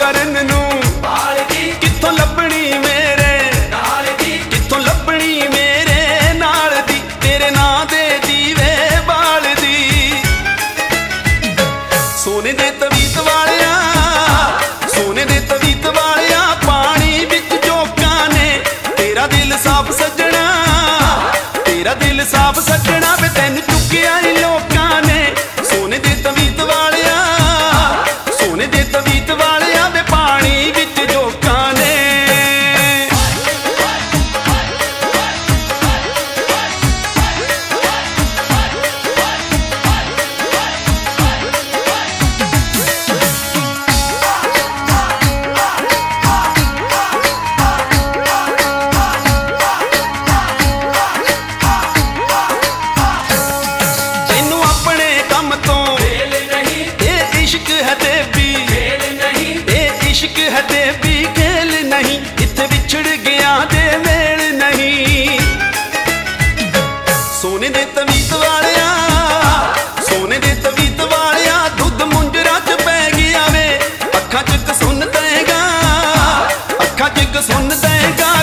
करन नू कित्थों लभनी मेरे नाल दी, कित्थों लभनी मेरे नाल दी, तेरे ना दे जीवे बाल दी। सोने दे तवीत वालिया, सोने दे तवीत वालिया, पानी विच जोकां ने तेरा दिल साफ सजना, तेरा दिल साफ सजना। वे तैनूं चुकिया ही लोकां ने सोने दे तवीत वालिया, सोने दे तवीत वालिया, वे पानी विच जोकां ने। तैनूं अपने कम तो इश्क है देवी, ए इश्क है देवी, खेल नहीं, इत्थे बिछड़ गया दे मेल नहीं। सोने दे तवीत वालिया, दुध मुंजरा च पै गया वे, अखा च कसून देगा, अखा च कसून देगा।